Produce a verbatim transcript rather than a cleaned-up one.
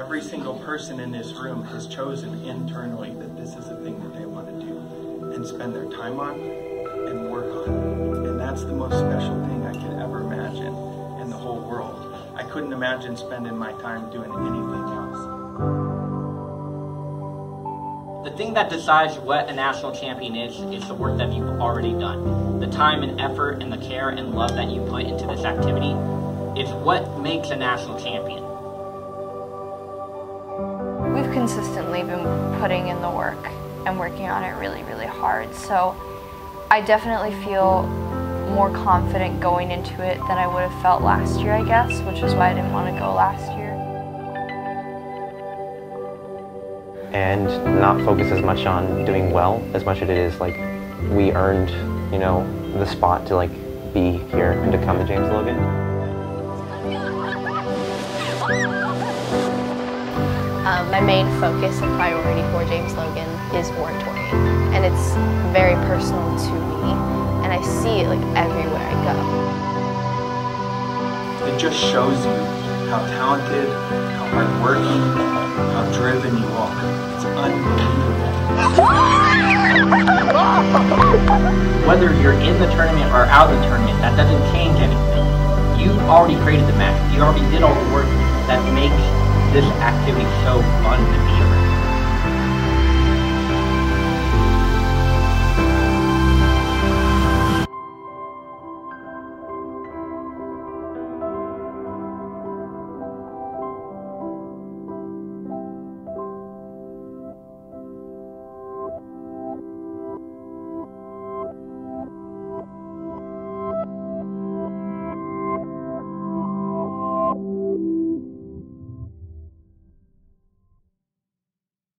every single person in this room has chosen internally that this is a thing that they want to do and spend their time on and work on. And that's the most special thing I could ever imagine in the whole world. I couldn't imagine spending my time doing anything else. The thing that decides what a national champion is, is the work that you've already done. The time and effort and the care and love that you put into this activity is what makes a national champion. We've consistently been putting in the work and working on it really, really hard. So I definitely feel more confident going into it than I would have felt last year, I guess, which is why I didn't want to go last year. And not focus as much on doing well as much as it is like we earned, you know, the spot to like be here and to come to James Logan. Um, my main focus and priority for James Logan is oratory, and it's very personal to me. And I see it like everywhere I go. It just shows you how talented, how hardworking, how driven you are. It's unbelievable. Whether you're in the tournament or out of the tournament, that doesn't change anything. You already created the match. You already did all the work that makes this activity so fun to be around.